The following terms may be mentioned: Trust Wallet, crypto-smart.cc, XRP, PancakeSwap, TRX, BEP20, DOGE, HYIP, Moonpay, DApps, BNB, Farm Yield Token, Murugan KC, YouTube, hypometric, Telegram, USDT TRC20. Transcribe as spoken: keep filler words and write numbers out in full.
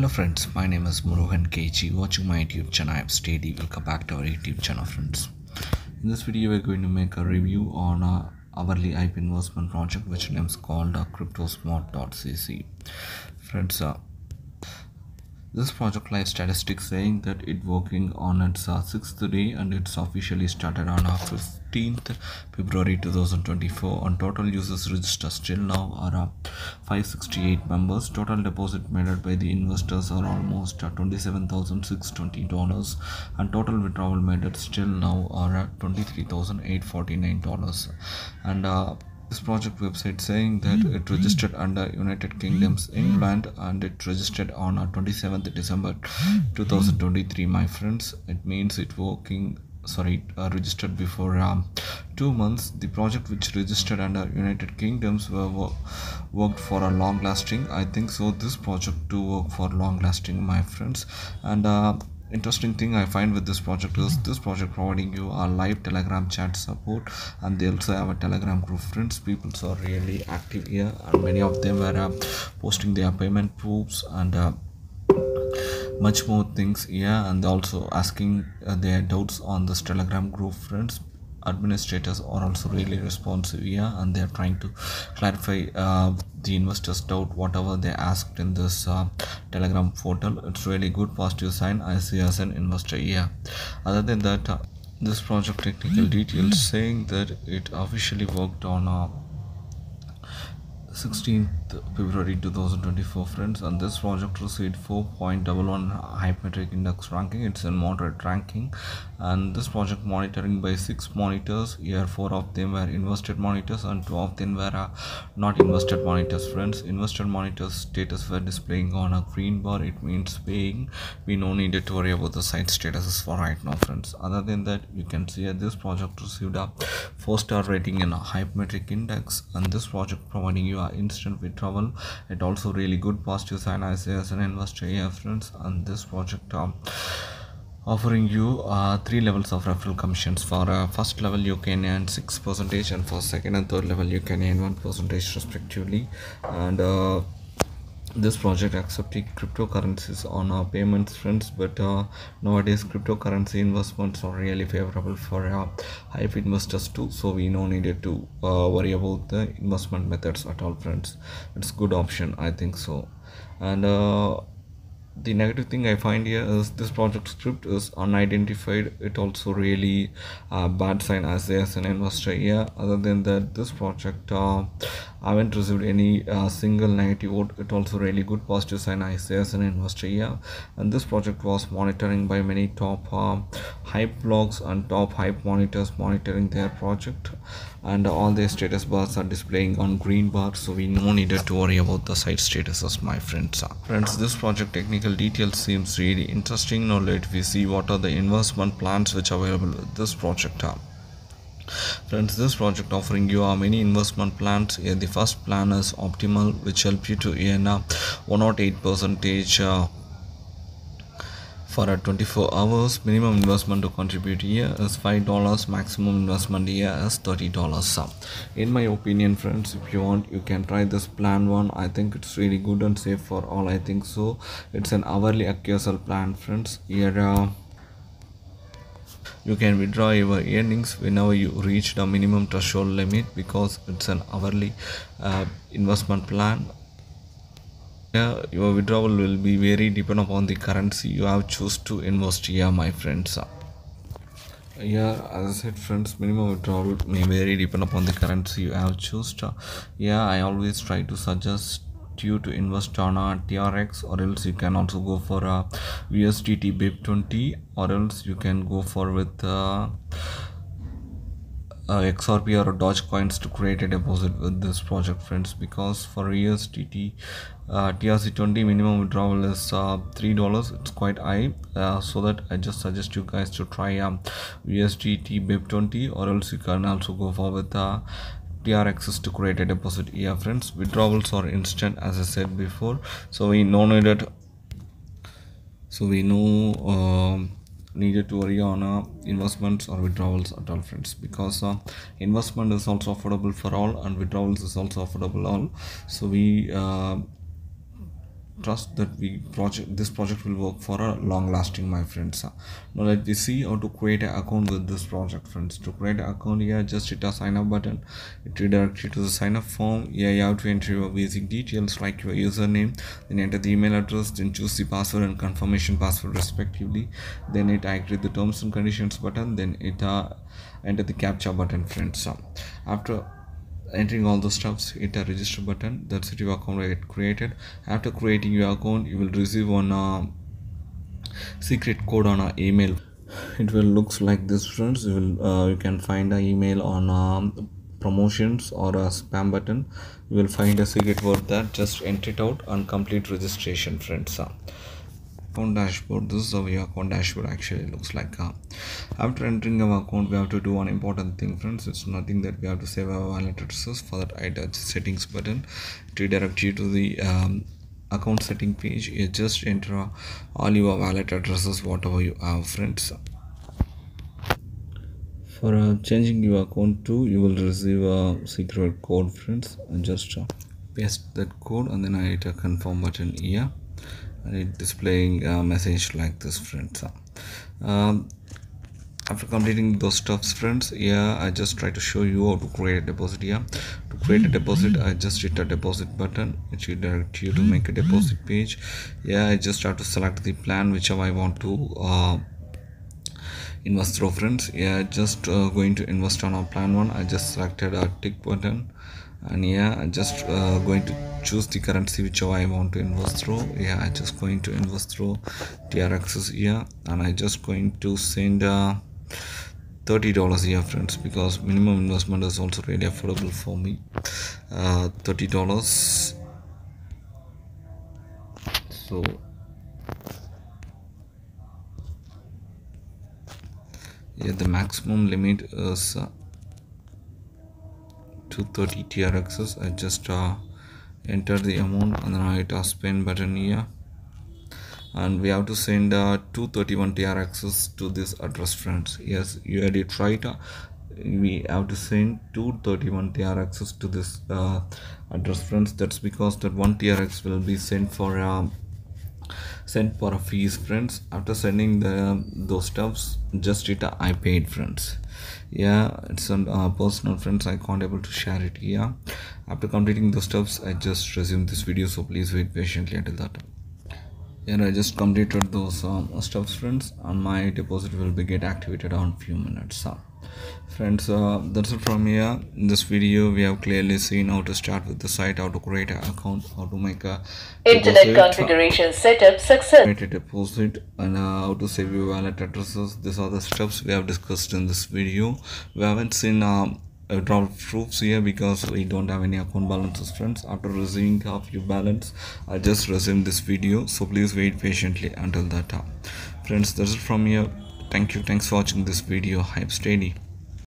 Hello friends, my name is Murugan K C. Watching my YouTube channel, I'm Steady. Welcome back to our YouTube channel, friends. In this video, we're going to make a review on our hourly hype investment project, which name is called uh, crypto-smart.cc. Friends, uh, this project live statistics saying that it's working on its uh, sixth day, and it's officially started on our fifteenth February two thousand twenty-four, and total users registered still now are uh, five hundred sixty-eight members. Total deposit made by the investors are almost uh, twenty-seven thousand six hundred twenty dollars, and total withdrawal made still now are uh, twenty-three thousand eight hundred forty-nine dollars. And uh, this project website saying that it registered under United Kingdom's England, and it registered on uh, twenty-seventh December two thousand twenty-three, my friends. It means it working sorry uh, registered before um, two months. The project which registered under United Kingdoms were wo worked for a long lasting, I think so. This project to work for long lasting, my friends. And uh, interesting thing I find with this project is this project providing you a live Telegram chat support, and they also have a Telegram group, friends. People are really active here, and many of them are uh, posting their payment proofs and uh, much more things here, and also asking uh, their doubts on this Telegram group, friends. Administrators are also really responsive here, and they are trying to clarify uh, the investors' doubt whatever they asked in this uh, Telegram portal. It's really good positive sign I see as an investor here. Other than that, uh, this project technical details saying that it officially worked on uh, sixteenth February two thousand twenty-four, friends, and this project received four point one one hypometric index ranking. It's in moderate ranking, and this project monitoring by six monitors. Here four of them were invested monitors and two of them were uh, not invested monitors, friends. Invested monitors status were displaying on a green bar. It means paying. We no needed to worry about the site statuses for right now, friends. Other than that, you can see that uh, this project received a four star rating in a hypometric index, and this project providing you instant withdrawal. It also really good positive sign I say as an investor here, friends. And this project um, offering you uh, three levels of referral commissions. For uh, first level you can earn six percent, and for second and third level you can earn one percentage respectively. And uh, this project accepting cryptocurrencies on our payments, friends, but uh, nowadays cryptocurrency investments are really favorable for uh, hype investors too, so we no needed to uh, worry about the investment methods at all, friends. It's good option, I think so. And uh, the negative thing I find here is this project script is unidentified. It also really uh, bad sign as, as an investor here. Other than that, this project uh, I haven't received any uh, single negative vote. It also really good positive sign I say as an investor here. And this project was monitoring by many top uh, hype blogs and top hype monitors monitoring their project, and all their status bars are displaying on green bar, so we no needed to worry about the site statuses, my friends. Friends, this project technical details seems really interesting. Now let we see what are the investment plans which are available with this project. Friends, this project offering you are many investment plans. Here the first plan is optimal, which help you to earn a one hundred eight percentage uh, for a twenty-four hours. Minimum investment to contribute here is five dollars. Maximum investment here is thirty dollars. In my opinion, friends, if you want you can try this plan one. I think it's really good and safe for all, I think so. It's an hourly accrual plan, friends. Here uh, you can withdraw your earnings whenever you reach the minimum threshold limit, because it's an hourly uh, investment plan. Yeah, your withdrawal will be very dependent upon the currency you have choose to invest here, my friends. Yeah, as I said, friends, minimum withdrawal may vary depend upon the currency you have choose. Yeah, I always try to suggest you to invest on a T R X, or else you can also go for a U S D T B E P twenty, or else you can go for with uh, uh, X R P or DOGE coins to create a deposit with this project, friends. Because for U S D T uh, T R C twenty minimum withdrawal is uh, three dollars. It's quite high, uh, so that I just suggest you guys to try um, U S D T B E P twenty, or else you can also go for with uh, T R Xs to create a deposit here, friends. Withdrawals are instant as I said before, so we no needed so we no um, needed to worry on uh, investments or withdrawals at all, friends, because uh, investment is also affordable for all and withdrawals is also affordable all, so we uh, trust that we project this project will work for a long lasting, my friends. Now let me see how to create an account with this project, friends. To create an account, here just hit a sign up button. It redirects you to the sign up form. Here you have to enter your basic details like your username, then enter the email address, then choose the password and confirmation password respectively. Then it agree the terms and conditions button, then it uh, enter the captcha button, friends. So after entering all the stuffs, hit a register button. That's it, your account will get created. After creating your account, you will receive on a secret code on a email. It will looks like this, friends. You will uh, you can find an email on um, promotions or a spam button. You will find a secret word there. Just enter it out and complete registration, friends. Uh, account dashboard. This is how your account dashboard actually looks like. Uh, after entering our account, we have to do one important thing, friends. It's nothing that we have to save our wallet addresses. For that, I touch settings button to direct you to the um, account setting page. You just enter all your wallet addresses, whatever you have, friends. For uh, changing your account to, you will receive a secret code, friends, and just uh, paste that code, and then I hit a confirm button here. And it displaying a message like this, friends. Um, after completing those stuffs, friends, yeah, I just try to show you how to create a deposit here. To create a deposit, I just hit a deposit button. It should direct you to make a deposit page. Yeah, I just have to select the plan whichever I want to uh, invest through, friends. Yeah, just uh, going to invest on our plan one. I just selected a tick button. And yeah, I'm just uh, going to choose the currency which I want to invest through. Yeah, I'm just going to invest through T R X's here, and I'm just going to send uh, thirty dollars here, friends, because minimum investment is also really affordable for me. uh, thirty dollars. So yeah, the maximum limit is uh, two thirty T R X's. I just uh, enter the amount and then I hit a spend button here, and we have to send uh, two thirty-one T R X's to this address, friends. Yes, you had it right. Uh, we have to send two thirty-one T R X's to this uh, address, friends. That's because that one T R X will be sent for uh, sent for a fees, friends. After sending the those stuffs, just hit a I paid, friends. Yeah, it's on uh, personal, friends. I can't able to share it here. After completing those steps, I just resume this video, so please wait patiently until that. And I just completed those um, steps, friends, and my deposit will be get activated on few minutes. uh, friends, uh, that's it from here. In this video, we have clearly seen how to start with the site, how to create an account, how to make a internet deposit, configuration uh, setup success, create a deposit, and uh, how to save your wallet addresses. These are the steps we have discussed in this video. We haven't seen um drop proofs here because we don't have any account balances, friends. After receiving half your balance, I just resume this video, so please wait patiently until that time, friends. That's it from here. Thank you. Thanks for watching this video. Hype steady.